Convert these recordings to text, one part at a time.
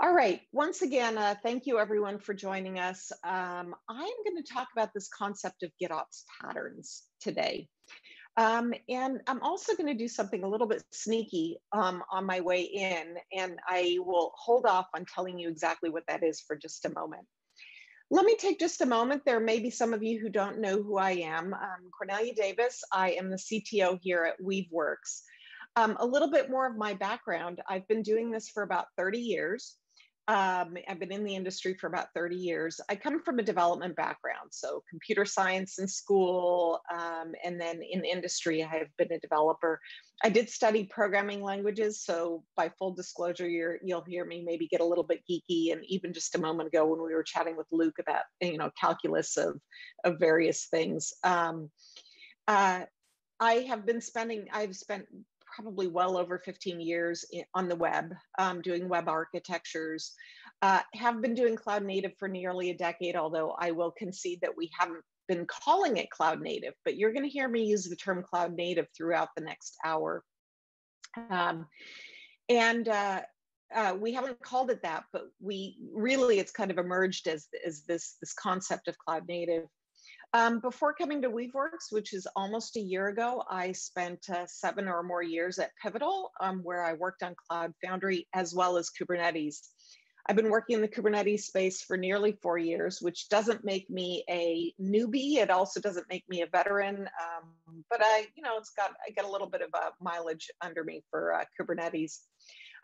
All right, once again, thank you everyone for joining us. I'm gonna talk about this concept of GitOps patterns today. And I'm also gonna do something a little bit sneaky on my way in, and I will hold off on telling you exactly what that is for just a moment. Let me take just a moment. There may be some of you who don't know who I am. Cornelia Davis, I am the CTO here at Weaveworks. A little bit more of my background. I've been doing this for about 30 years. I've been in the industry for about 30 years. I come from a development background, so computer science in school, and then in industry, I have been a developer. I did study programming languages, so by full disclosure, you'll hear me maybe get a little bit geeky, and even just a moment ago when we were chatting with Luke about, you know, calculus of various things. I've spent probably well over 15 years on the web, doing web architectures, have been doing Cloud Native for nearly a decade, although I will concede that we haven't been calling it Cloud Native, but you're going to hear me use the term Cloud Native throughout the next hour. We haven't called it that, but it's kind of emerged as this concept of Cloud Native. Before coming to Weaveworks, which is almost a year ago, I spent 7 or more years at Pivotal, where I worked on Cloud Foundry as well as Kubernetes. I've been working in the Kubernetes space for nearly 4 years, which doesn't make me a newbie. It also doesn't make me a veteran, but I get a little bit of mileage under me for Kubernetes.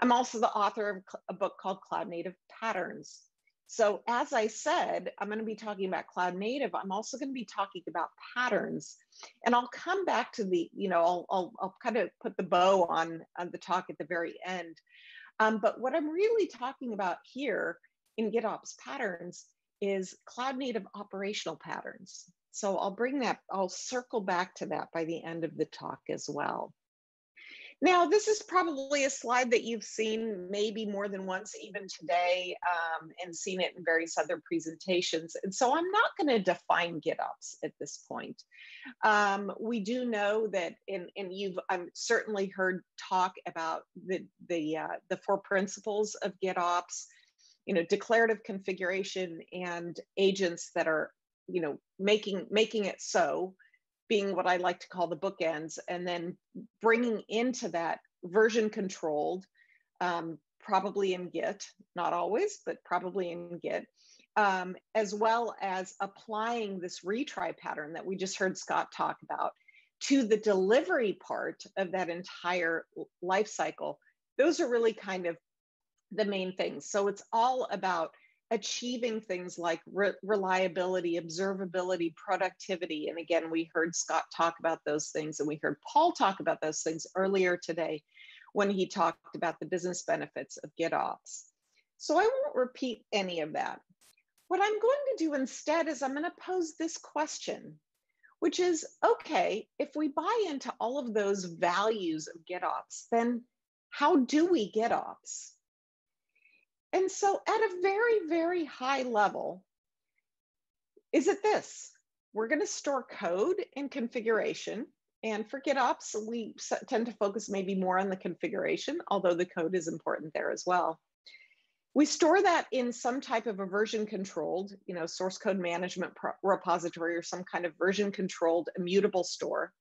I'm also the author of a book called Cloud Native Patterns. So as I said, I'm going to be talking about Cloud Native. I'm also going to be talking about patterns, and I'll come back to the, you know, I'll kind of put the bow on the talk at the very end. But what I'm really talking about here in GitOps patterns is Cloud Native operational patterns. So I'll circle back to that by the end of the talk as well. Now, this is probably a slide that you've seen maybe more than once, even today, and seen it in various other presentations. And so I'm not going to define GitOps at this point. We do know that, and you've certainly heard talk about the 4 principles of GitOps, you know, declarative configuration and agents that are, you know, making it so, being what I like to call the bookends, and then bringing into that version controlled, probably in Git, not always, but probably in Git, as well as applying this retry pattern that we just heard Scott talk about to the delivery part of that entire life cycle. Those are really kind of the main things. So it's all about achieving things like reliability, observability, productivity. And again, we heard Scott talk about those things, and we heard Paul talk about those things earlier today when he talked about the business benefits of GitOps. So I won't repeat any of that. What I'm going to do instead is I'm going to pose this question, which is, okay, if we buy into all of those values of GitOps, then how do we GitOps? And so at a very, very high level, is it this? We're going to store code and configuration. And for GitOps, we tend to focus maybe more on the configuration, although the code is important there as well. We store that in some type of a version controlled, you know, source code management repository or some kind of version controlled immutable store.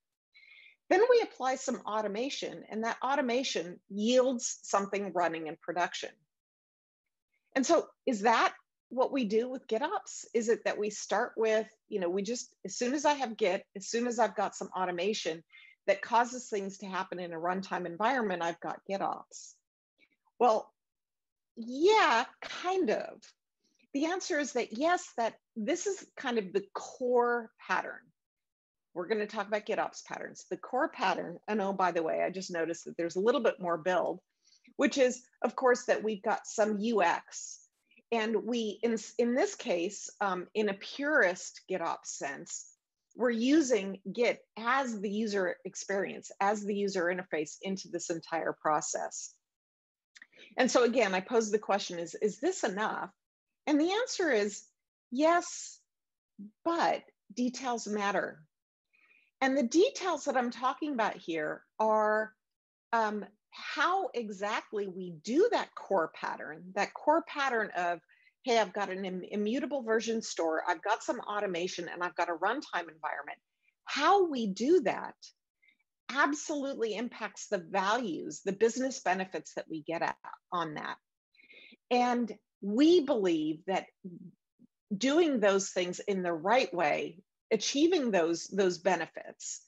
Then we apply some automation, and that automation yields something running in production. And so is that what we do with GitOps? Is it that we start with, you know, as soon as I have Git, as soon as I've got some automation that causes things to happen in a runtime environment, I've got GitOps? Well, yeah, kind of. The answer is that yes, that this is kind of the core pattern. We're going to talk about GitOps patterns. The core pattern, and oh, by the way, I just noticed that there's a little bit more build, which is, of course, that we've got some UX. And we, in this case, in a purist GitOps sense, we're using Git as the user experience, as the user interface into this entire process. And so again, I pose the question, is this enough? And the answer is yes, but details matter. And the details that I'm talking about here are how exactly we do that core pattern of, hey, I've got an immutable version store, I've got some automation, and I've got a runtime environment. How we do that absolutely impacts the values, the business benefits that we get at, on that. And we believe that doing those things in the right way, achieving those benefits,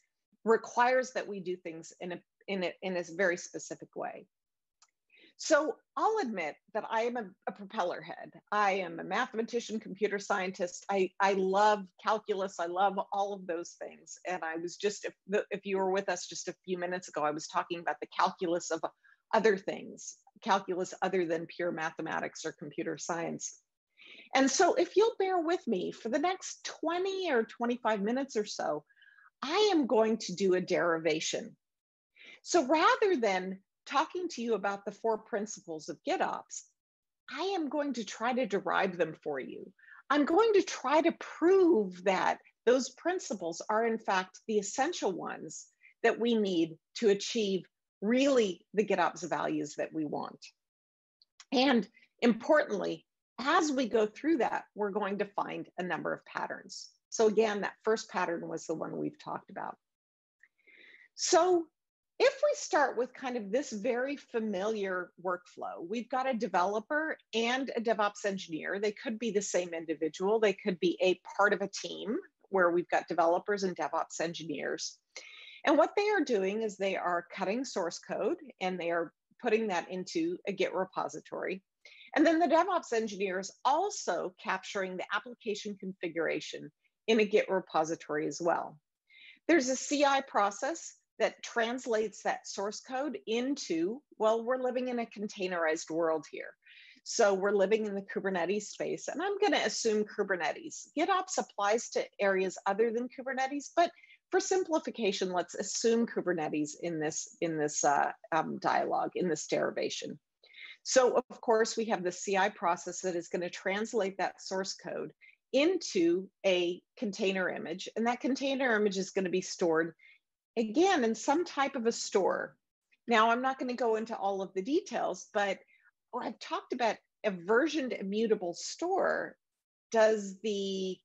requires that we do things in a very specific way. So I'll admit that I am a propeller head. I am a mathematician, computer scientist. I love calculus. I love all of those things. And I was just, if you were with us just a few minutes ago, I was talking about the calculus of other things, calculus other than pure mathematics or computer science. And so if you'll bear with me for the next 20 or 25 minutes or so, I am going to do a derivation. So rather than talking to you about the four principles of GitOps, I am going to try to derive them for you. I'm going to try to prove that those principles are in fact the essential ones that we need to achieve really the GitOps values that we want. And importantly, as we go through that, we're going to find a number of patterns. So again, that first pattern was the one we've talked about. So if we start with kind of this very familiar workflow, we've got a developer and a DevOps engineer. They could be the same individual. They could be a part of a team where we've got developers and DevOps engineers. And what they are doing is they are cutting source code and they are putting that into a Git repository. And then the DevOps engineer is also capturing the application configuration in a Git repository as well. There's a CI process that translates that source code into, well, we're living in a containerized world here. So we're living in the Kubernetes space, and I'm gonna assume Kubernetes. GitOps applies to areas other than Kubernetes, but for simplification, let's assume Kubernetes in this dialogue, in this derivation. So of course, we have the CI process that is gonna translate that source code into a container image, and that container image is gonna be stored again, in some type of a store. Now, I'm not going to go into all of the details, but I've talked about a versioned immutable store. Does the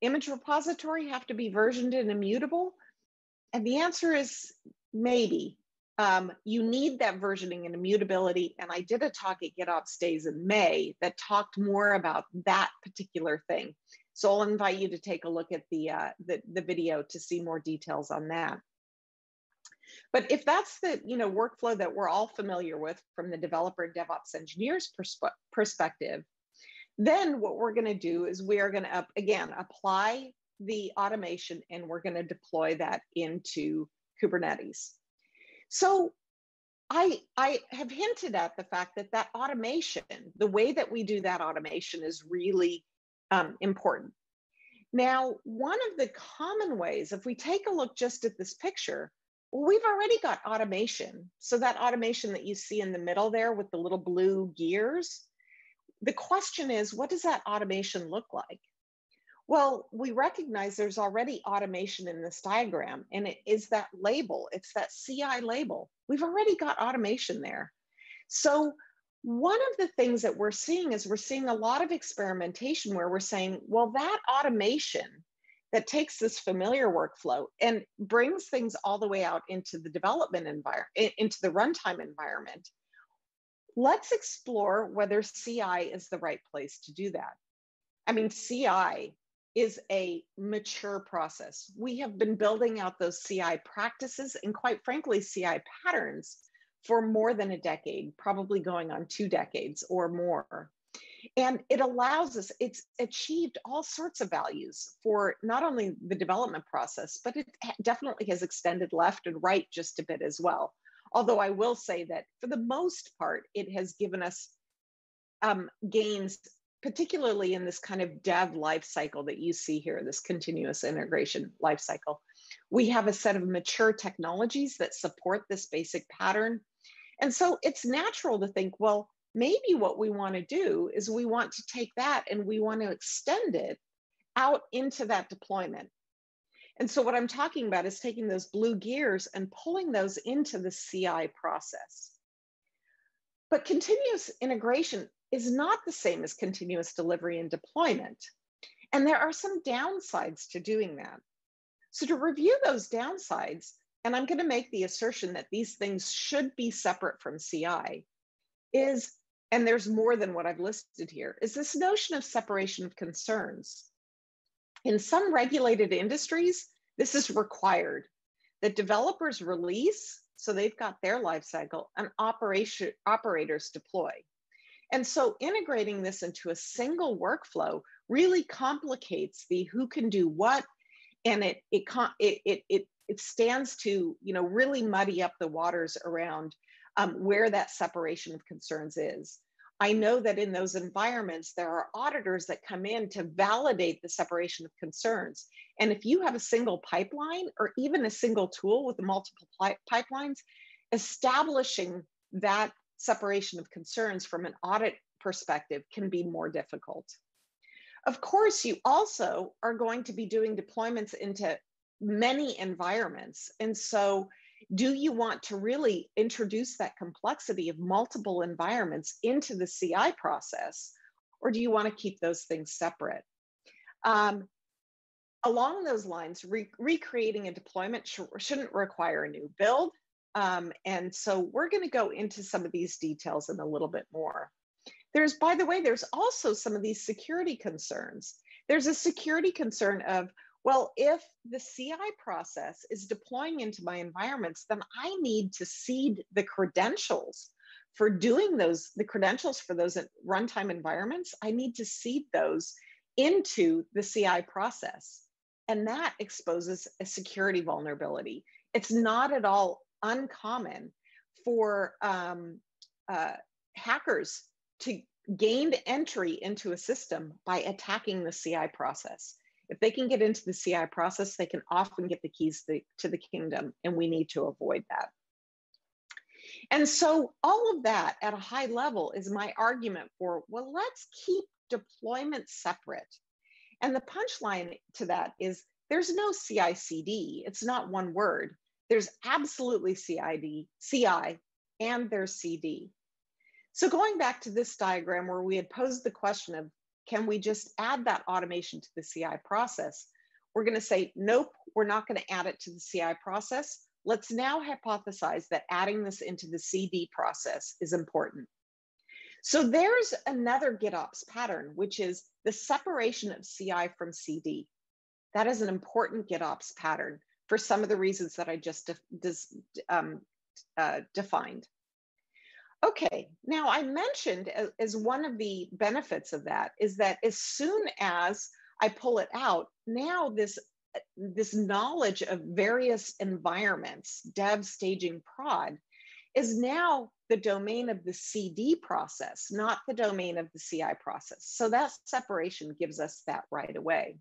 image repository have to be versioned and immutable? And the answer is maybe. You need that versioning and immutability. And I did a talk at GitOps Days in May that talked more about that particular thing. So I'll invite you to take a look at the video to see more details on that. But if that's the workflow that we're all familiar with from the developer and DevOps engineer's perspective, then what we're going to do is we are going to, again, apply the automation and we're going to deploy that into Kubernetes. So I have hinted at the fact that that automation, the way that we do that automation is really important. Now, one of the common ways, if we take a look just at this picture, well, we've already got automation. So that automation that you see in the middle there with the little blue gears, the question is, what does that automation look like? Well, we recognize there's already automation in this diagram, and it is that label, it's that CI label. We've already got automation there. So one of the things that we're seeing is we're seeing a lot of experimentation where we're saying, well, that automation that takes this familiar workflow and brings things all the way out into the development environment, into the runtime environment. Let's explore whether CI is the right place to do that. I mean, CI is a mature process. We have been building out those CI practices and, quite frankly, CI patterns for more than a decade, probably going on 2 decades or more. And it allows us, it's achieved all sorts of values for not only the development process, but it definitely has extended left and right just a bit as well. Although I will say that for the most part, it has given us gains, particularly in this kind of dev lifecycle that you see here, this continuous integration lifecycle. We have a set of mature technologies that support this basic pattern. And so it's natural to think, well, maybe what we want to do is we want to take that and we want to extend it out into that deployment. And so what I'm talking about is taking those blue gears and pulling those into the CI process. But continuous integration is not the same as continuous delivery and deployment. And there are some downsides to doing that. So to review those downsides, and I'm going to make the assertion that these things should be separate from CI, is, and there's more than what I've listed here, is this notion of separation of concerns. In some regulated industries, this is required, that developers release, so they've got their lifecycle, and operators deploy. And so integrating this into a single workflow really complicates the who can do what, and it stands to, you know, really muddy up the waters around where that separation of concerns is. I know that in those environments, there are auditors that come in to validate the separation of concerns. And if you have a single pipeline or even a single tool with multiple pipelines, establishing that separation of concerns from an audit perspective can be more difficult. Of course, you also are going to be doing deployments into many environments. And so do you want to really introduce that complexity of multiple environments into the CI process, or do you want to keep those things separate? Along those lines, recreating a deployment shouldn't require a new build. And so we're going to go into some of these details in a little bit more. There's, by the way, there's also some of these security concerns. There's a security concern of, well, if the CI process is deploying into my environments, then I need to seed the credentials for doing those, the credentials for those runtime environments. I need to seed those into the CI process. And that exposes a security vulnerability. It's not at all uncommon for hackers to gain entry into a system by attacking the CI process. If they can get into the CI process, they can often get the keys to the kingdom, and we need to avoid that. And so all of that at a high level is my argument for, well, let's keep deployment separate. And the punchline to that is there's no CI/CD. It's not one word. There's absolutely CI, and there's CD. So going back to this diagram where we had posed the question of, can we just add that automation to the CI process? We're going to say, nope, we're not going to add it to the CI process. Let's now hypothesize that adding this into the CD process is important. So there's another GitOps pattern, which is the separation of CI from CD. That is an important GitOps pattern for some of the reasons that I just defined. Okay, now I mentioned as one of the benefits of that is that as soon as I pull it out, now this knowledge of various environments, dev, staging, prod, is now the domain of the CD process, not the domain of the CI process. So that separation gives us that right away.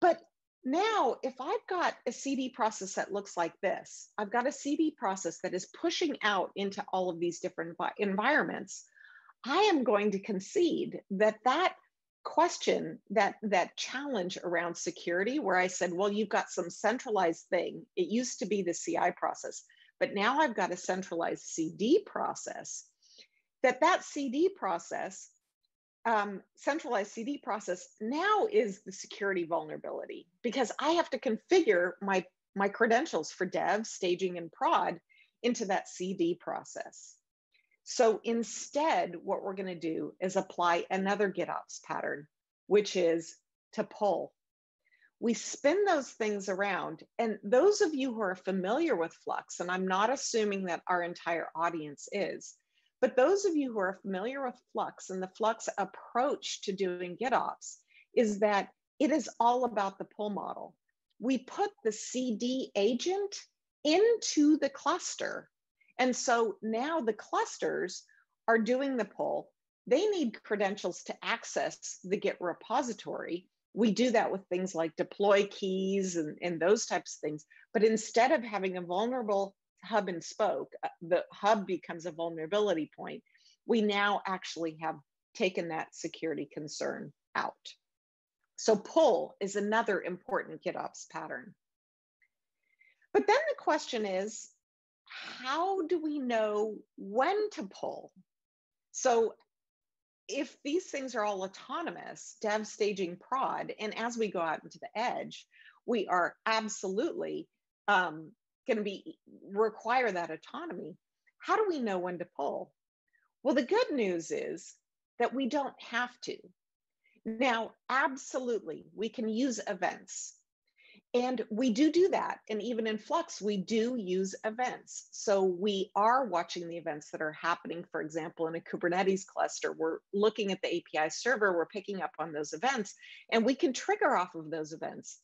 But now, if I've got a CD process that looks like this, I've got a CD process that is pushing out into all of these different environments, I am going to concede that that question, that challenge around security, where I said, well, you've got some centralized thing. It used to be the CI process, but now I've got a centralized CD process, that CD process, centralized CD process now is the security vulnerability, because I have to configure my credentials for dev, staging, and prod into that CD process. So instead, what we're going to do is apply another GitOps pattern, which is to pull. We spin those things around, and those of you who are familiar with Flux, and I'm not assuming that our entire audience is, but those of you who are familiar with Flux and the Flux approach to doing GitOps is that it is all about the pull model. We put the CD agent into the cluster. And so now the clusters are doing the pull. They need credentials to access the Git repository. We do that with things like deploy keys and those types of things. But instead of having a vulnerable hub and spoke, the hub becomes a vulnerability point. We now actually have taken that security concern out. So pull is another important GitOps pattern. But then the question is, how do we know when to pull? So if these things are all autonomous, dev, staging, prod, and as we go out into the edge, we are absolutely going to require that autonomy. How do we know when to pull? Well, the good news is that we don't have to. Now, absolutely, we can use events. And we do that. And even in Flux, we do use events. So we are watching the events that are happening, for example, in a Kubernetes cluster. We're looking at the API server, we're picking up on those events, and we can trigger off of those events.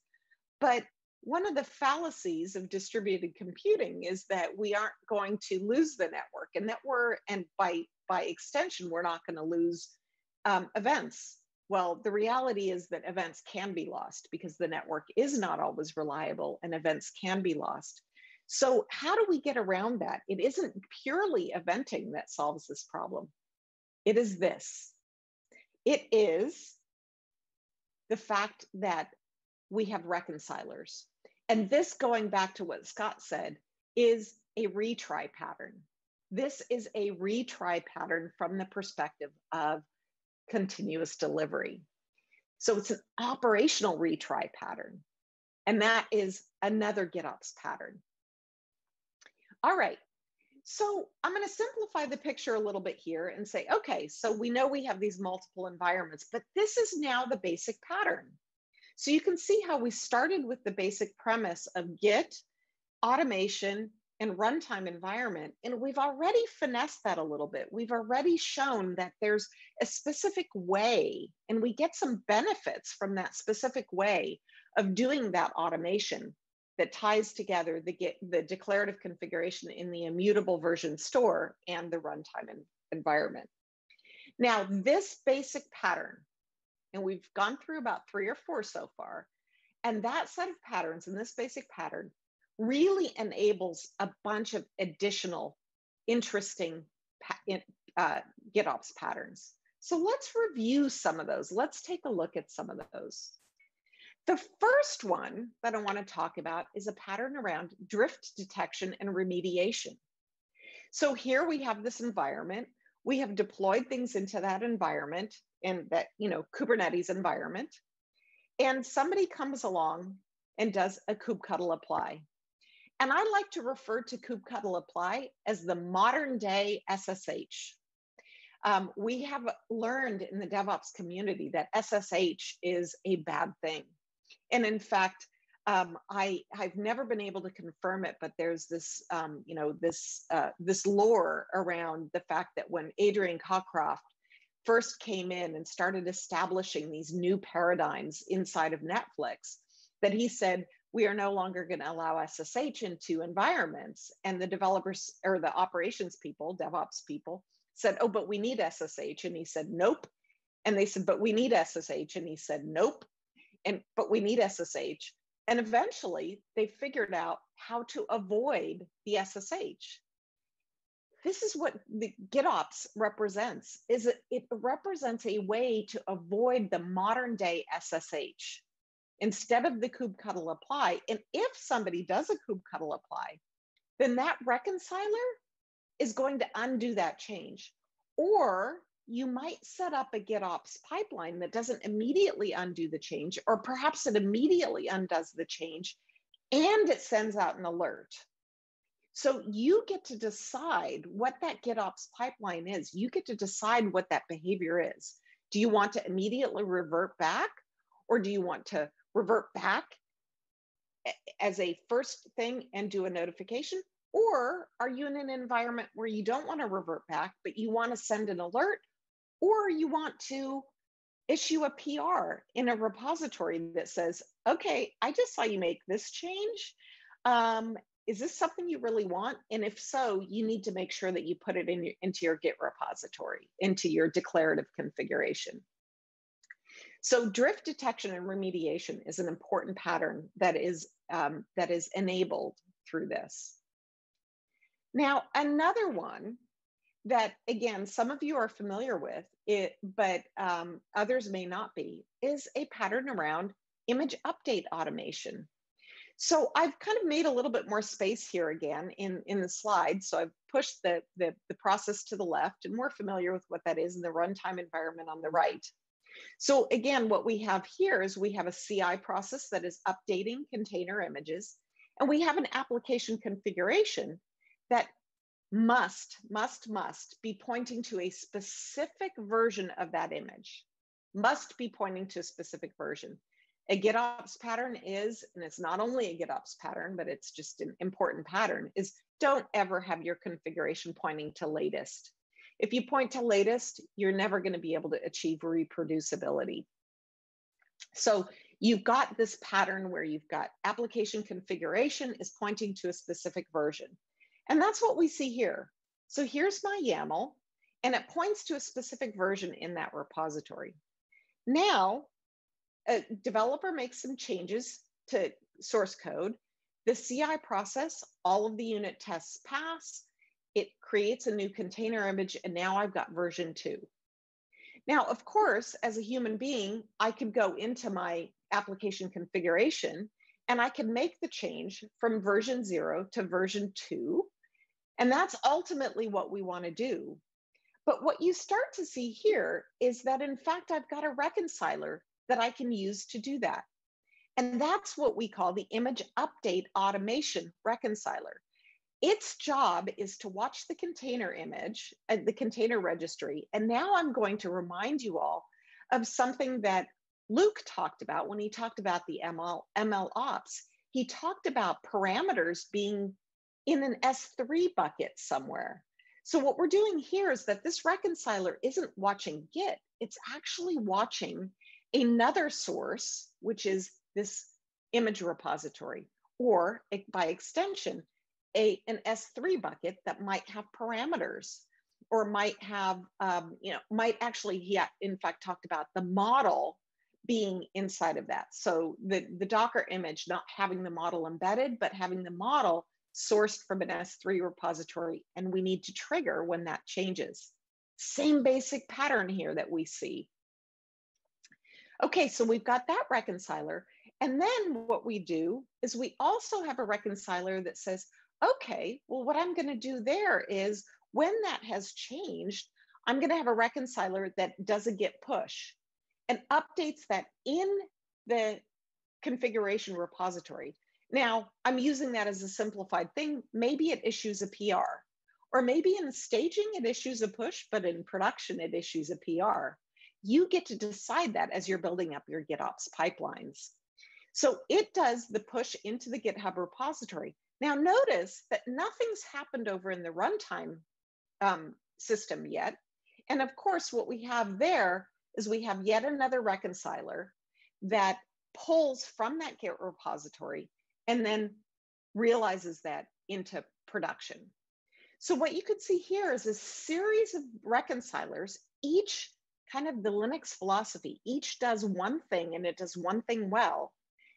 But one of the fallacies of distributed computing is that we aren't going to lose the network, and that by extension, we're not going to lose events. Well, the reality is that events can be lost because the network is not always reliable and events can be lost. So how do we get around that? It isn't purely eventing that solves this problem. It is this. It is the fact that we have reconcilers. And this, going back to what Scott said, is a retry pattern. This is a retry pattern from the perspective of continuous delivery. So it's an operational retry pattern. And that is another GitOps pattern. All right. So I'm going to simplify the picture a little bit here and say, okay, so we know we have these multiple environments, but this is now the basic pattern. So you can see how we started with the basic premise of Git, automation, and runtime environment. And we've already finessed that a little bit. We've already shown that there's a specific way, and we get some benefits from that specific way of doing that automation that ties together the declarative configuration in the immutable version store and the runtime environment. Now, this basic pattern, and we've gone through about 3 or 4 so far, and that set of patterns in this basic pattern really enables a bunch of additional interesting GitOps patterns. So let's review some of those. Let's take a look at some of those. The first one that I want to talk about is a pattern around drift detection and remediation. So here we have this environment. We have deployed things into that environment, in that, you know, Kubernetes environment. And somebody comes along and does a kubectl apply. And I like to refer to kubectl apply as the modern day SSH. We have learned in the DevOps community that SSH is a bad thing. And in fact, I've never been able to confirm it, but there's this, you know, this lore around the fact that when Adrian Cockcroft first came in and started establishing these new paradigms inside of Netflix, that he said, we are no longer going to allow SSH into environments. And the developers or the operations people, DevOps people said, oh, but we need SSH. And he said, nope. And they said, but we need SSH. And he said, nope. And but we need SSH. And eventually they figured out how to avoid the SSH. This is what the GitOps represents, is it represents a way to avoid the modern day SSH. Instead of the kubectl apply, and if somebody does a kubectl apply, then that reconciler is going to undo that change. Or you might set up a GitOps pipeline that doesn't immediately undo the change, or perhaps it immediately undoes the change and it sends out an alert. So you get to decide what that GitOps pipeline is. You get to decide what that behavior is. Do you want to immediately revert back, or do you want to revert back as a first thing and do a notification? Or are you in an environment where you don't want to revert back, but you want to send an alert, or you want to issue a PR in a repository that says, okay, I just saw you make this change. Is this something you really want? And if so, you need to make sure that you put it into your Git repository, into your declarative configuration. So drift detection and remediation is an important pattern that is enabled through this. Now, another one that, again, some of you are familiar with, but others may not be, is a pattern around image update automation. So I've kind of made a little bit more space here again in the slide. So I've pushed the process to the left, and we're familiar with what that is in the runtime environment on the right. So again, what we have here is we have a CI process that is updating container images, and we have an application configuration that must be pointing to a specific version of that image, must be pointing to a specific version. A GitOps pattern is, and it's not only a GitOps pattern, but it's just an important pattern, is don't ever have your configuration pointing to latest. If you point to latest, you're never going to be able to achieve reproducibility. So you've got this pattern where you've got application configuration is pointing to a specific version. And that's what we see here. So here's my YAML, and it points to a specific version in that repository. Now, a developer makes some changes to source code. The CI process, all of the unit tests pass. It creates a new container image, and now I've got version 2. Now, of course, as a human being, I could go into my application configuration and I can make the change from version 0 to version 2. And that's ultimately what we want to do. But what you start to see here is that, in fact, I've got a reconciler that I can use to do that. And that's what we call the image update automation reconciler. Its job is to watch the container image and the container registry. And now I'm going to remind you all of something that Luke talked about when he talked about the MLOps. He talked about parameters being in an S3 bucket somewhere. So what we're doing here is that this reconciler isn't watching Git. It's actually watching another source, which is this image repository, or by extension, an S3 bucket that might have parameters, or might have, might actually, he in fact talked about the model being inside of that. So the Docker image not having the model embedded, but having the model sourced from an S3 repository, and we need to trigger when that changes. Same basic pattern here that we see. Okay, so we've got that reconciler. And then what we do is we also have a reconciler that says, okay, well, what I'm going to do there is when that has changed, I'm going to have a reconciler that does a git push and updates that in the configuration repository. Now, I'm using that as a simplified thing. Maybe it issues a PR, or maybe in staging it issues a push, but in production it issues a PR. You get to decide that as you're building up your GitOps pipelines. So it does the push into the GitHub repository. Now notice that nothing's happened over in the runtime system yet. And of course, what we have there is we have yet another reconciler that pulls from that Git repository and then realizes that into production. So what you could see here is a series of reconcilers, each kind of the Linux philosophy. Each does one thing, and it does one thing well.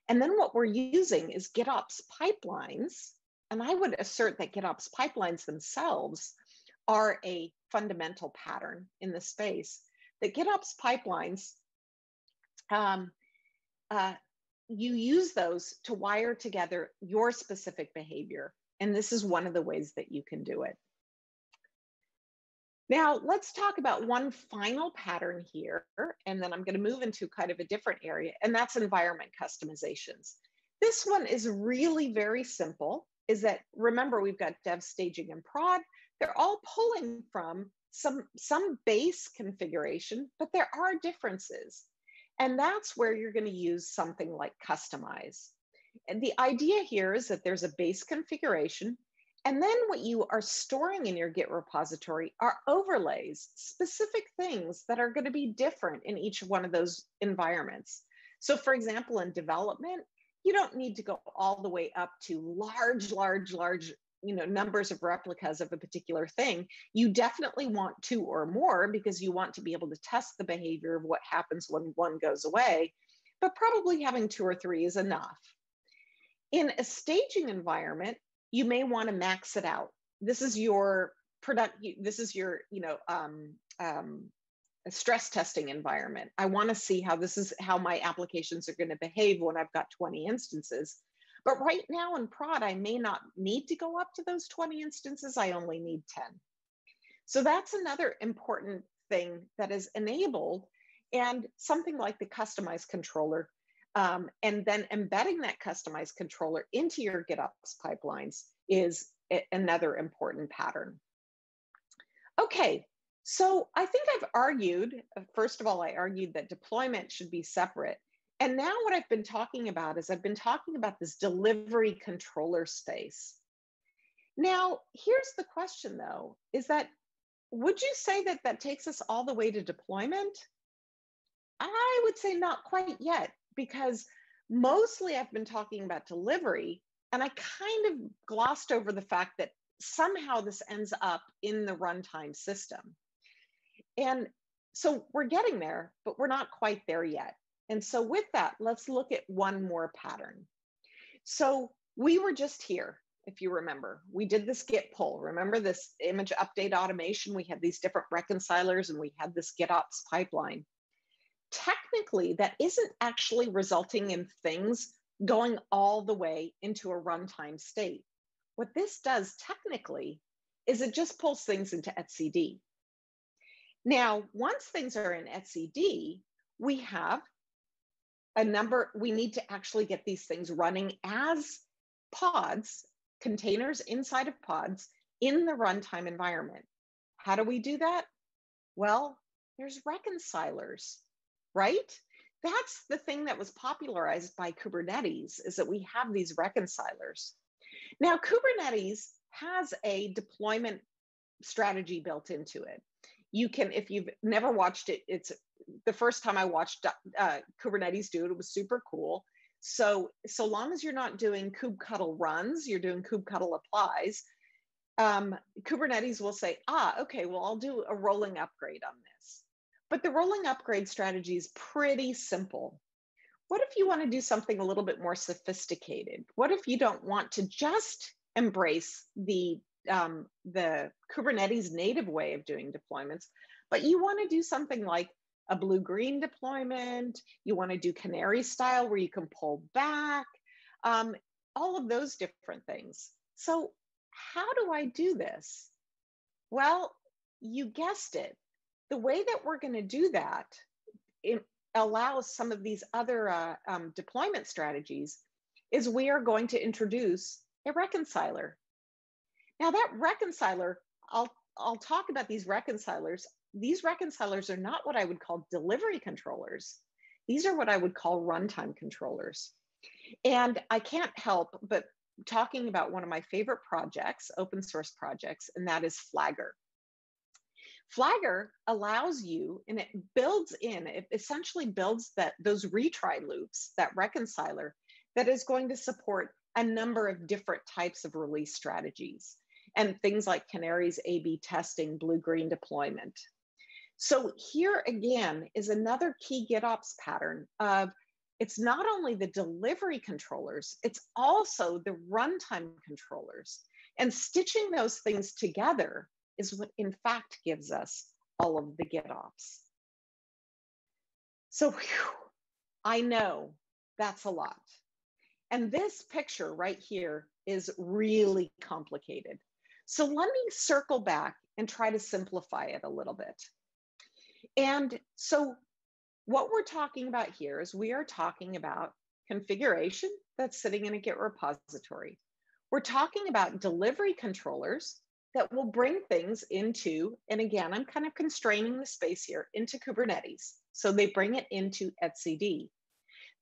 And then what we're using is GitOps pipelines. And I would assert that GitOps pipelines themselves are a fundamental pattern in the space. The GitOps pipelines, you use those to wire together your specific behavior. And this is one of the ways that you can do it. Now, let's talk about one final pattern here, and then I'm going to move into kind of a different area, and that's environment customizations. This one is really very simple, is that, remember, we've got dev, staging, and prod. They're all pulling from some base configuration, but there are differences. And that's where you're going to use something like Kustomize. And the idea here is that there's a base configuration, and then what you are storing in your Git repository are overlays, specific things that are going to be different in each one of those environments. So for example, in development, you don't need to go all the way up to large numbers of replicas of a particular thing. You definitely want 2 or more because you want to be able to test the behavior of what happens when one goes away, but probably having 2 or 3 is enough. In a staging environment, you may want to max it out. This is your stress testing environment. I want to see how my applications are going to behave when I've got 20 instances. But right now in prod, I may not need to go up to those 20 instances. I only need 10. So that's another important thing that is enabled, and something like the Kustomize controller, and then embedding that Kustomize controller into your GitOps pipelines is another important pattern. Okay, so I think I've argued, first of all, I argued that deployment should be separate. And now what I've been talking about is I've been talking about this delivery controller space. Now, here's the question though, is that, would you say that that takes us all the way to deployment? I would say not quite yet, because mostly I've been talking about delivery, and I kind of glossed over the fact that somehow this ends up in the runtime system. And so we're getting there, but we're not quite there yet. And so with that, let's look at one more pattern. So we were just here, if you remember. We did this Git pull. Remember this image update automation? We had these different reconcilers and we had this GitOps pipeline. Technically, that isn't actually resulting in things going all the way into a runtime state. What this does technically is it just pulls things into etcd. Now, once things are in etcd, we have a number, we need to actually get these things running as pods, containers inside of pods in the runtime environment. How do we do that? Well, there's reconcilers, right? That's the thing that was popularized by Kubernetes, is that we have these reconcilers. Now, Kubernetes has a deployment strategy built into it. You can, if you've never watched it, it's the first time I watched Kubernetes do it, it was super cool. So long as you're not doing kubectl runs, you're doing kubectl applies, Kubernetes will say, okay, well, I'll do a rolling upgrade on this. But the rolling upgrade strategy is pretty simple. What if you want to do something a little bit more sophisticated? What if you don't want to just embrace the Kubernetes native way of doing deployments, but you want to do something like a blue-green deployment, you want to do canary style where you can pull back, all of those different things. So how do I do this? Well, you guessed it. The way that we're going to do that allows some of these other deployment strategies is we are going to introduce a reconciler. Now that reconciler, I'll talk about these reconcilers. These reconcilers are not what I would call delivery controllers. These are what I would call runtime controllers. And I can't help but talking about one of my favorite projects, open source projects, and that is Flagger. Flagger allows you, and it builds in, it essentially builds those retry loops, that reconciler, that is going to support a number of different types of release strategies and things like canaries, A/B testing, blue-green deployment. So here again is another key GitOps pattern of, it's not only the delivery controllers, it's also the runtime controllers. And stitching those things together is what in fact gives us all of the GitOps. So whew, I know that's a lot. And this picture right here is really complicated. So let me circle back and try to simplify it a little bit. And so what we're talking about here is we are talking about configuration that's sitting in a Git repository. We're talking about delivery controllers that will bring things into, and again, I'm kind of constraining the space here, into Kubernetes. So they bring it into etcd.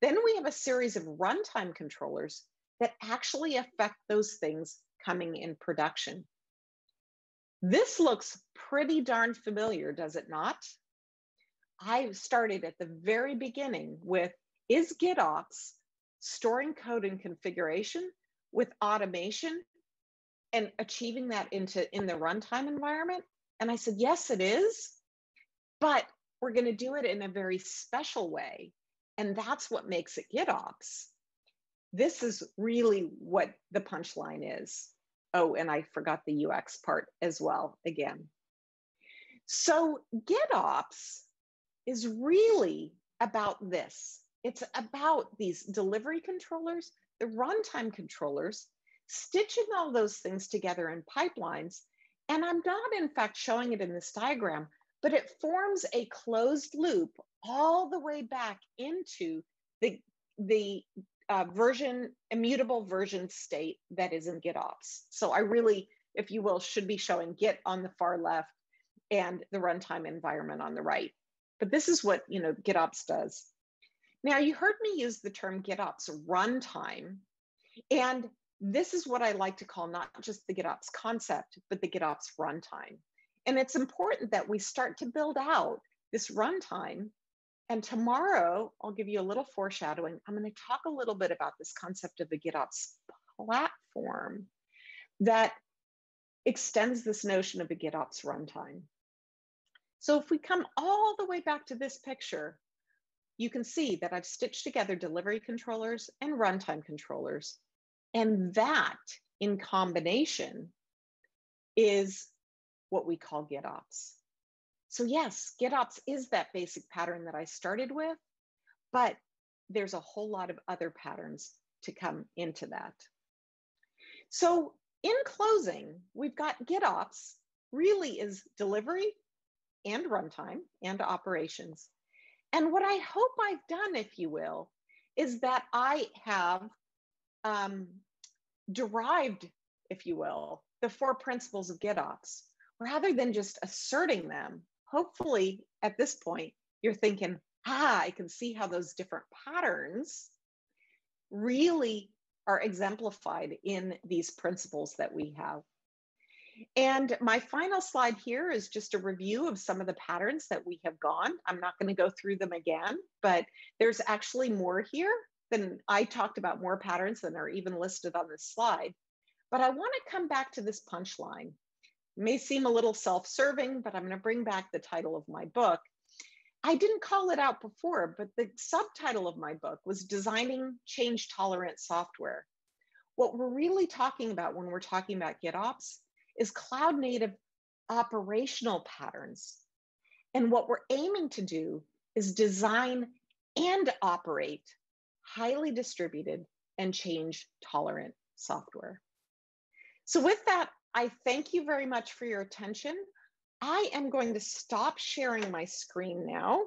Then we have a series of runtime controllers that actually affect those things coming in production. This looks pretty darn familiar, does it not? I started at the very beginning with, is GitOps storing code and configuration with automation and achieving that in the runtime environment? And I said, yes, it is, but we're gonna do it in a very special way. And that's what makes it GitOps. This is really what the punchline is. Oh, and I forgot the UX part as well again. So GitOps is really about this. It's about these delivery controllers the runtime controllers, stitching all those things together in pipelines. And I'm not, in fact, showing it in this diagram, but it forms a closed loop all the way back into the version, immutable version state that is in GitOps. So I really, if you will, should be showing Git on the far left and the runtime environment on the right. But this is what, you know, GitOps does. Now, you heard me use the term GitOps runtime, and this is what I like to call not just the GitOps concept, but the GitOps runtime. And it's important that we start to build out this runtime. And tomorrow, I'll give you a little foreshadowing. I'm going to talk a little bit about this concept of a GitOps platform that extends this notion of a GitOps runtime. So if we come all the way back to this picture, you can see that I've stitched together delivery controllers and runtime controllers. And that in combination is what we call GitOps. So yes, GitOps is that basic pattern that I started with, but there's a whole lot of other patterns to come into that. So in closing, we've got GitOps really is delivery and runtime and operations. And what I hope I've done, if you will, is that I have derived, if you will, the four principles of GitOps. Rather than just asserting them, hopefully at this point, you're thinking, I can see how those different patterns really are exemplified in these principles that we have. And my final slide here is just a review of some of the patterns that we have gone. I'm not going to go through them again, but there's actually more here than I talked about, more patterns than are even listed on this slide. But I want to come back to this punchline. May seem a little self-serving, but I'm going to bring back the title of my book. I didn't call it out before, but the subtitle of my book was Designing Change-Tolerant Software. What we're really talking about when we're talking about GitOps is cloud-native operational patterns. And what we're aiming to do is design and operate highly distributed and change-tolerant software. So with that, I thank you very much for your attention. I am going to stop sharing my screen now